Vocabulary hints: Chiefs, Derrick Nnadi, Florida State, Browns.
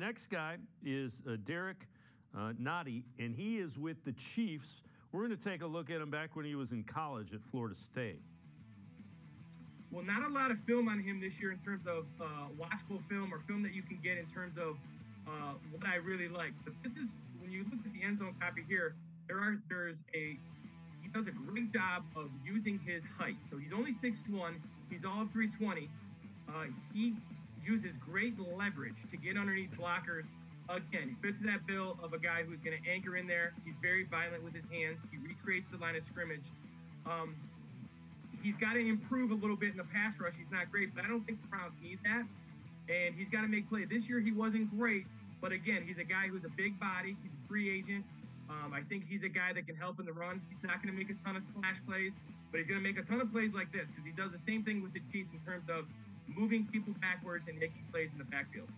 next guy is Derrick Nnadi, and he is with the Chiefs. We're going to take a look at him back when he was in college at Florida State. Well, not a lot of film on him this year in terms of watchable film or film that you can get in terms of what I really like. But this is, when you look at the end zone copy here, he does a great job of using his height. So he's only 6'1", he's all of 320. He uses great leverage to get underneath blockers. Again, he fits that bill of a guy who's going to anchor in there. He's very violent with his hands. He recreates the line of scrimmage. He's got to improve a little bit in the pass rush. He's not great, but I don't think the Browns need that. And he's got to make plays. This year he wasn't great, but again, he's a guy who's a big body. He's a free agent. I think he's a guy that can help in the run. He's not going to make a ton of splash plays, but he's going to make a ton of plays like this because he does the same thing with the Chiefs in terms of moving people backwards and making plays in the backfield.